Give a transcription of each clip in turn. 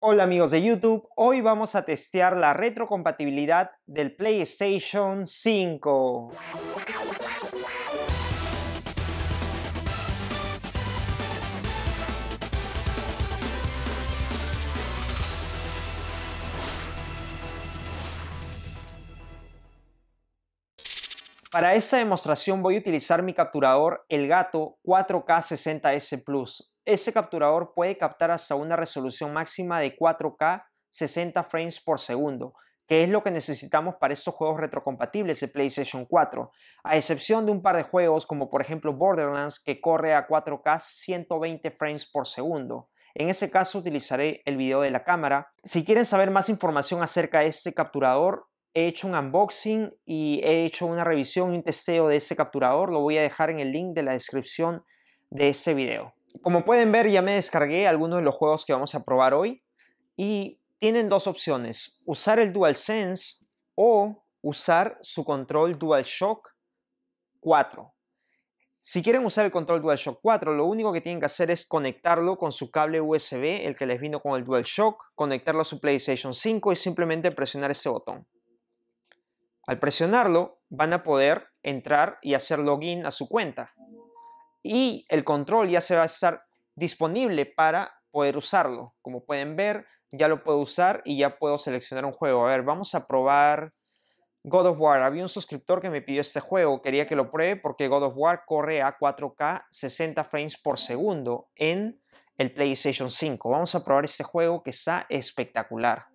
Hola amigos de YouTube, hoy vamos a testear la retrocompatibilidad del PlayStation 5. Para esta demostración voy a utilizar mi capturador El Gato 4K60S Plus. Ese capturador puede captar hasta una resolución máxima de 4K 60 frames por segundo, que es lo que necesitamos para estos juegos retrocompatibles de PlayStation 4, a excepción de un par de juegos como por ejemplo Borderlands, que corre a 4K 120 frames por segundo. En ese caso utilizaré el video de la cámara. Si quieren saber más información acerca de este capturador, he hecho un unboxing y he hecho una revisión y un testeo de ese capturador. Lo voy a dejar en el link de la descripción de ese video. Como pueden ver, ya me descargué algunos de los juegos que vamos a probar hoy y tienen dos opciones: usar el DualSense o usar su control DualShock 4. Si quieren usar el control DualShock 4, lo único que tienen que hacer es conectarlo con su cable USB, el que les vino con el DualShock, conectarlo a su PlayStation 5 y simplemente presionar ese botón. Al presionarlo van a poder entrar y hacer login a su cuenta. Y el control ya se va a estar disponible para poder usarlo. Como pueden ver, ya lo puedo usar y ya puedo seleccionar un juego. A ver, vamos a probar God of War. Había un suscriptor que me pidió este juego. Quería que lo pruebe porque God of War corre a 4K 60 frames por segundo en el PlayStation 5. Vamos a probar este juego que está espectacular.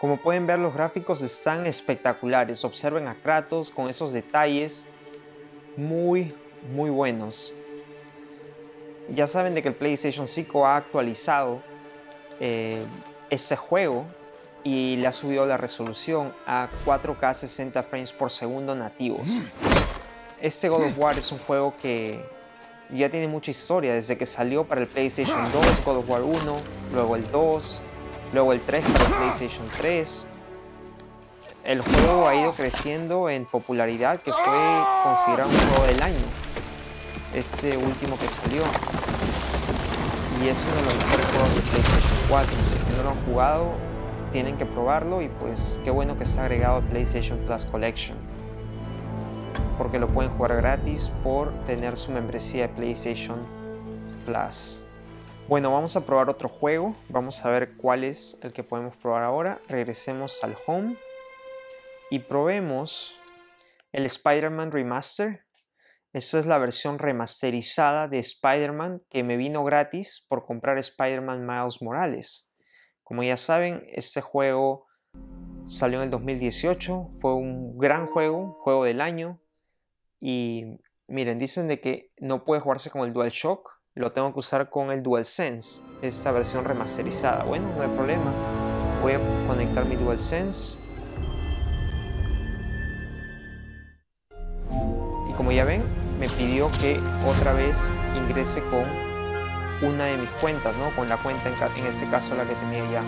Como pueden ver, los gráficos están espectaculares. Observen a Kratos con esos detalles muy buenos. Ya saben de que el PlayStation 5 ha actualizado ese juego y le ha subido la resolución a 4K 60 frames por segundo nativos. Este God of War es un juego que ya tiene mucha historia. Desde que salió para el PlayStation 2, God of War 1, luego el 2... Luego el 3 para el PlayStation 3. El juego ha ido creciendo en popularidad, que fue considerado un juego del año. Este último que salió. Y es uno de los mejores juegos de PlayStation 4. Si no lo han jugado, tienen que probarlo. Y pues qué bueno que está agregado al PlayStation Plus Collection, porque lo pueden jugar gratis por tener su membresía de PlayStation Plus. Bueno, vamos a probar otro juego. Vamos a ver cuál es el que podemos probar ahora. Regresemos al Home y probemos el Spider-Man Remaster. Esta es la versión remasterizada de Spider-Man que me vino gratis por comprar Spider-Man Miles Morales. Como ya saben, este juego salió en el 2018. Fue un gran juego, juego del año. Y miren, dicen de que no puede jugarse con el DualShock. Lo tengo que usar con el DualSense, esta versión remasterizada. Bueno, no hay problema. Voy a conectar mi DualSense. Y como ya ven, me pidió que otra vez ingrese con una de mis cuentas, ¿no? Con la cuenta, en ese caso, la que tenía ya.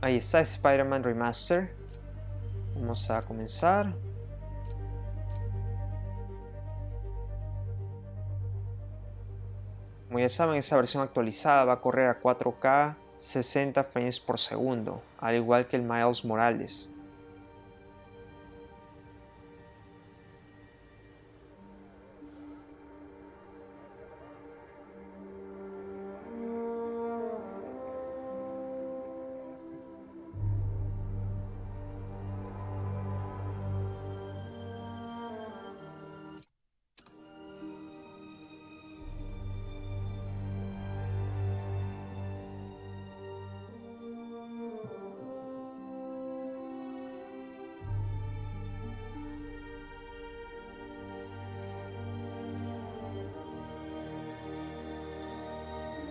Ahí está Spider-Man Remaster. Vamos a comenzar. Como ya saben, esa versión actualizada va a correr a 4K 60 frames por segundo, al igual que el Miles Morales.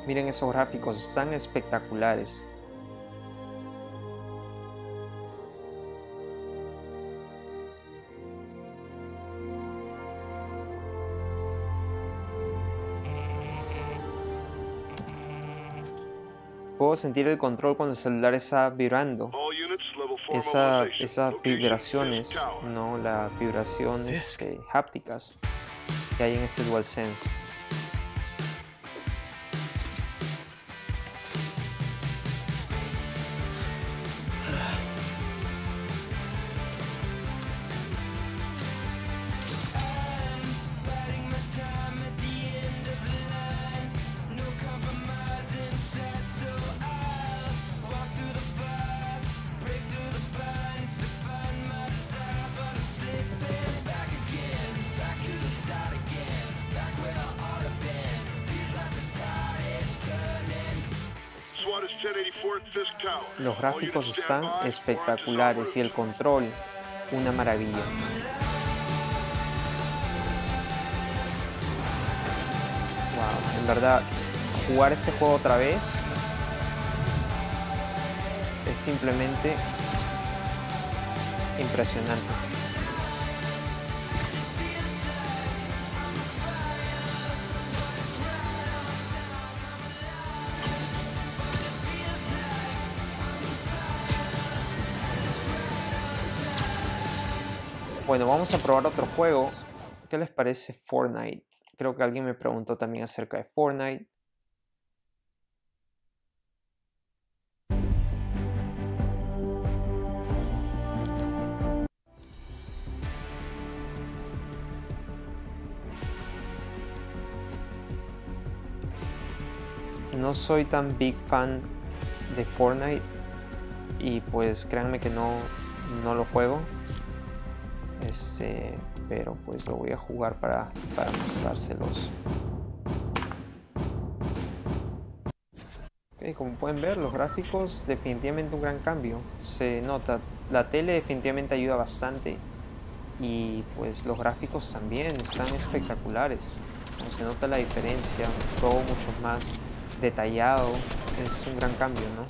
Miren esos gráficos tan espectaculares. Puedo sentir el control cuando el celular está vibrando. Esas vibraciones, ¿no? Las vibraciones hápticas que hay en este DualSense. Los gráficos están espectaculares y el control, una maravilla. Wow, en verdad, jugar este juego otra vez es simplemente impresionante. Bueno, vamos a probar otro juego. ¿Qué les parece Fortnite? Creo que alguien me preguntó también acerca de Fortnite. No soy tan big fan de Fortnite y pues créanme que no lo juego. Pero pues lo voy a jugar para mostrárselos. Okay, como pueden ver, los gráficos, definitivamente un gran cambio. Se nota, la tele definitivamente ayuda bastante. Y pues los gráficos también están espectaculares. Como se nota la diferencia, un juego mucho más detallado. Es un gran cambio, ¿no?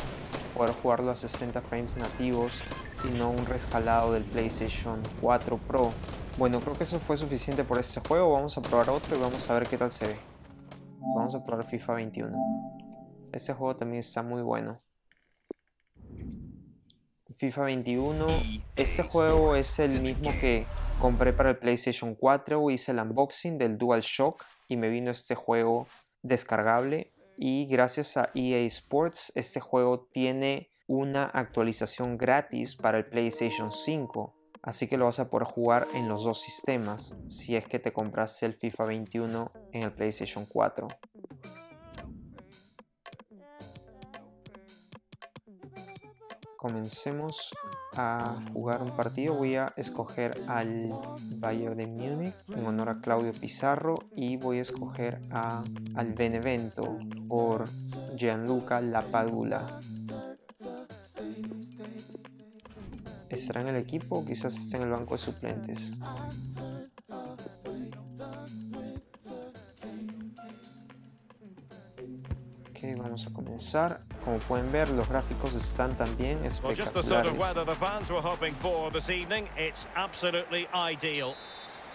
Poder jugarlo a 60 frames nativos y no un rescalado del PlayStation 4 Pro. Bueno, creo que eso fue suficiente por este juego. Vamos a probar otro y vamos a ver qué tal se ve. Vamos a probar FIFA 21. Este juego también está muy bueno. FIFA 21. Este juego es el mismo que compré para el PlayStation 4. Hice el unboxing del DualShock y me vino este juego descargable. Y gracias a EA Sports, este juego tiene una actualización gratis para el PlayStation 5, así que lo vas a poder jugar en los dos sistemas si es que te compraste el FIFA 21 en el PlayStation 4. Comencemos a jugar un partido. Voy a escoger al Bayern de Múnich en honor a Claudio Pizarro y voy a escoger al Benevento por Gianluca Lapadula. ¿Estará en el equipo o quizás esté en el banco de suplentes? Ok, vamos a comenzar. Como pueden ver, los gráficos están también espectaculares.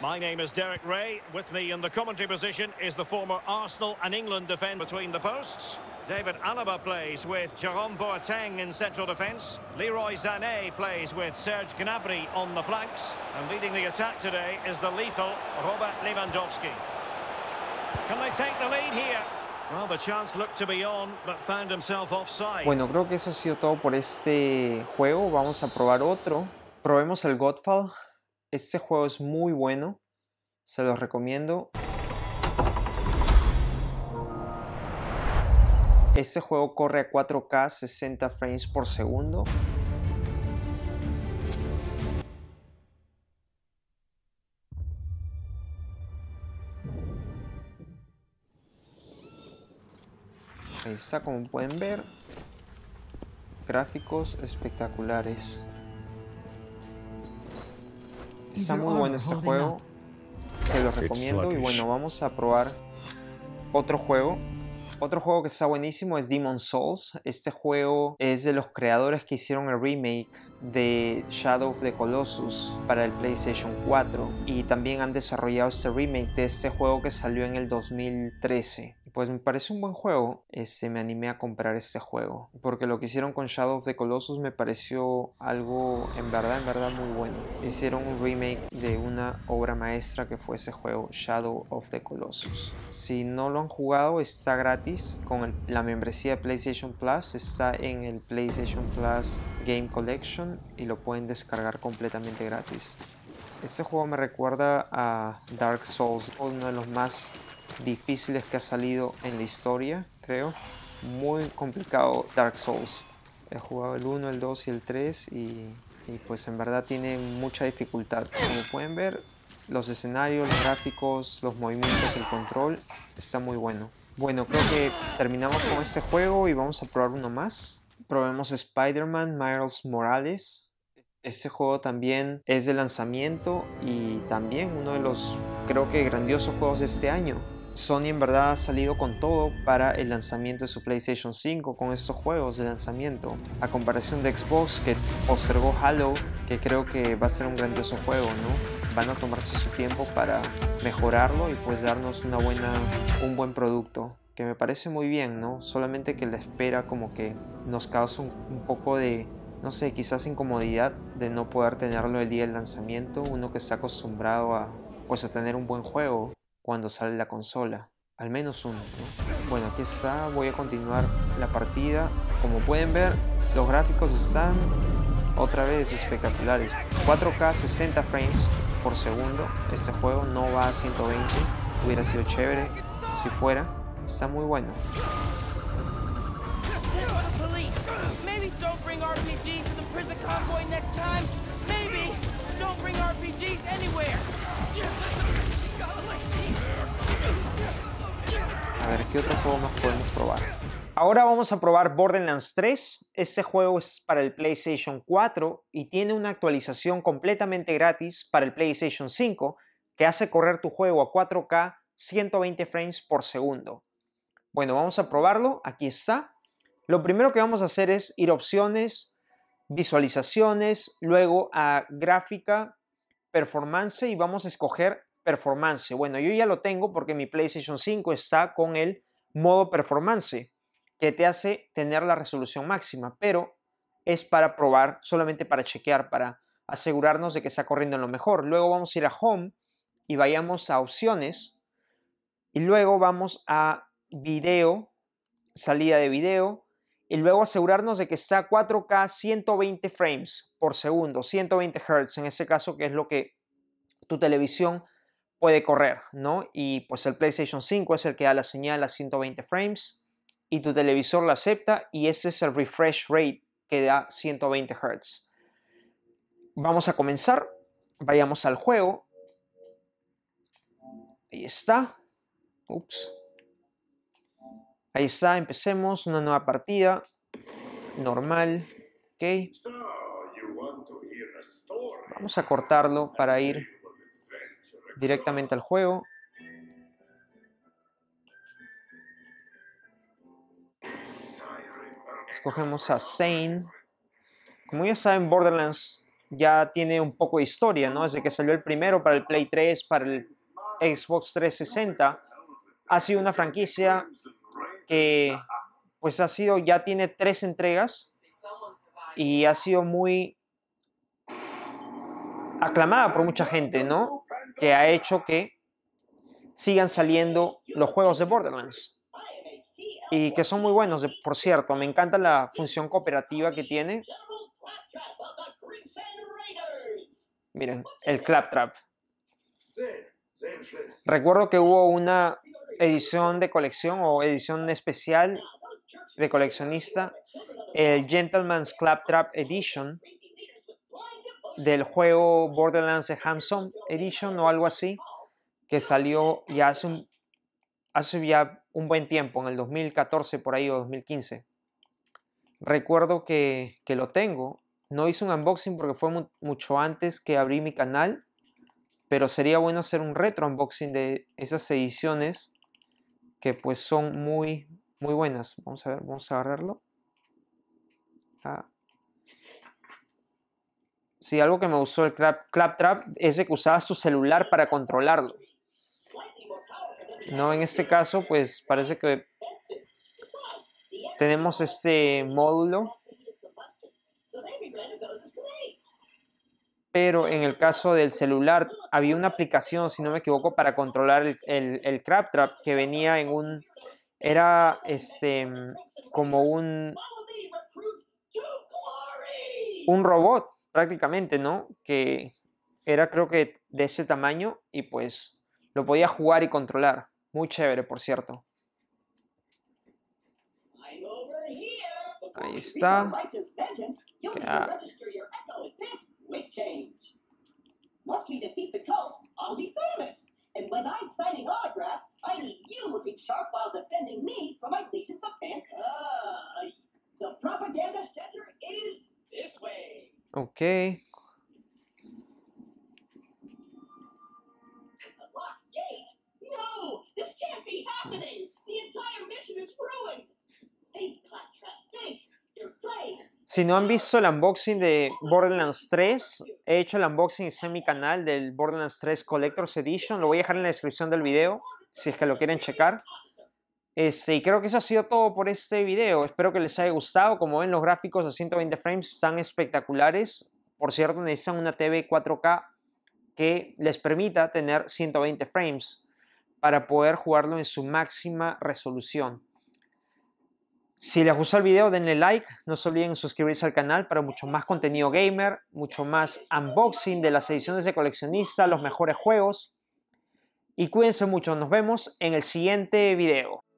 My name is Derek Ray. With me in the commentary position is the former Arsenal and England defender between the posts. David Alaba plays with Jerome Boateng in central defence. Leroy Zanet plays with Serge Gnabry on the flanks. And leading the attack today is the lethal Robert Lewandowski. Can they take the lead here? Well, the chance looked to be on, but found himself offside. Bueno, creo que eso ha sido todo por este juego. Vamos a probar otro. Probemos el Godfall. Este juego es muy bueno, se los recomiendo. Este juego corre a 4K 60 frames por segundo. Ahí está, como pueden ver, gráficos espectaculares. Está muy bueno este juego, se lo recomiendo. Y bueno, vamos a probar otro juego. Otro juego que está buenísimo es Demon's Souls. Este juego es de los creadores que hicieron el remake de Shadow of the Colossus para el PlayStation 4 y también han desarrollado este remake de este juego que salió en el 2013. Pues me parece un buen juego. Me animé a comprar este juego porque lo que hicieron con Shadow of the Colossus me pareció algo en verdad muy bueno. Hicieron un remake de una obra maestra que fue ese juego, Shadow of the Colossus. Si no lo han jugado, está gratis con la membresía de PlayStation Plus. Está en el PlayStation Plus Game Collection y lo pueden descargar completamente gratis. Este juego me recuerda a Dark Souls, uno de los más difíciles que ha salido en la historia, creo. Muy complicado Dark Souls. He jugado el 1, el 2 y el 3 y pues en verdad tiene mucha dificultad. Como pueden ver, los escenarios, los gráficos, los movimientos, el control, está muy bueno. Bueno, creo que terminamos con este juego y vamos a probar uno más. Probemos Spider-Man Miles Morales. Este juego también es de lanzamiento y también uno de los, creo que, grandiosos juegos de este año. Sony en verdad ha salido con todo para el lanzamiento de su PlayStation 5 con estos juegos de lanzamiento. A comparación de Xbox, que postergó Halo, que creo que va a ser un grandioso juego, ¿no? Van a tomarse su tiempo para mejorarlo y pues darnos un buen producto. Que me parece muy bien, ¿no? Solamente que la espera como que nos causa un poco de, no sé, quizás incomodidad de no poder tenerlo el día del lanzamiento, uno que está acostumbrado a, pues, a tener un buen juego cuando sale la consola, al menos uno, ¿no? Bueno, aquí está, voy a continuar la partida. Como pueden ver, los gráficos están otra vez espectaculares. 4K 60 frames por segundo, este juego no va a 120, hubiera sido chévere si fuera, está muy bueno. Don't bring RPGs to the prison convoy next time. Maybe don't bring RPGs anywhere. A ver, ¿qué otro juego más podemos probar? Ahora vamos a probar Borderlands 3. Este juego es para el PlayStation 4 y tiene una actualización completamente gratis para el PlayStation 5 que hace correr tu juego a 4K 120 frames por segundo. Bueno, vamos a probarlo. Aquí está. Lo primero que vamos a hacer es ir a opciones, visualizaciones, luego a gráfica, performance y vamos a escoger performance. Bueno, yo ya lo tengo porque mi PlayStation 5 está con el modo performance que te hace tener la resolución máxima, pero es para probar, solamente para chequear, para asegurarnos de que está corriendo en lo mejor. Luego vamos a ir a Home y vayamos a opciones y luego vamos a video, salida de video. Y luego asegurarnos de que está a 4K 120 frames por segundo, 120 Hz en ese caso, que es lo que tu televisión puede correr, ¿no? Y pues el PlayStation 5 es el que da la señal a 120 frames y tu televisor la acepta y ese es el refresh rate que da 120 Hz. Vamos a comenzar, vayamos al juego. Ahí está. Ups. Ahí está, empecemos una nueva partida, normal, ok. Vamos a cortarlo para ir directamente al juego. Escogemos a Zane. Como ya saben, Borderlands ya tiene un poco de historia, ¿no? Desde que salió el primero para el Play 3, para el Xbox 360, ha sido una franquicia que pues ha sido, ya tiene 3 entregas y ha sido muy aclamada por mucha gente, ¿no? Que ha hecho que sigan saliendo los juegos de Borderlands y que son muy buenos, por cierto. Me encanta la función cooperativa que tiene. Miren, el Claptrap. Recuerdo que hubo una edición de colección o edición especial de coleccionista, el Gentleman's Claptrap Edition del juego Borderlands de Handsome Edition o algo así, que salió ya hace ya un buen tiempo, en el 2014 por ahí o 2015. Recuerdo que lo tengo. No hice un unboxing porque fue mucho antes que abrí mi canal, pero sería bueno hacer un retro unboxing de esas ediciones que pues son muy muy buenas. Vamos a ver, vamos a agarrarlo. Ah. Sí, algo que me usó el Claptrap es de que usaba su celular para controlarlo. No, en este caso, pues parece que tenemos este módulo. Pero en el caso del celular, había una aplicación, si no me equivoco, para controlar el Claptrap que venía en un... Era como un robot prácticamente, ¿no? Que era, creo que, de ese tamaño y pues lo podía jugar y controlar. Muy chévere, por cierto. Ahí está. Queda... Ok. Si no han visto el unboxing de Borderlands 3, he hecho el unboxing en mi canal del Borderlands 3 Collector's Edition. Lo voy a dejar en la descripción del video, si es que lo quieren checar. Y creo que eso ha sido todo por este video. Espero que les haya gustado. Como ven, los gráficos a 120 frames están espectaculares. Por cierto, necesitan una TV 4K que les permita tener 120 frames para poder jugarlo en su máxima resolución. Si les gustó el video, denle like, no se olviden suscribirse al canal para mucho más contenido gamer, mucho más unboxing de las ediciones de coleccionista, los mejores juegos. Y cuídense mucho, nos vemos en el siguiente video.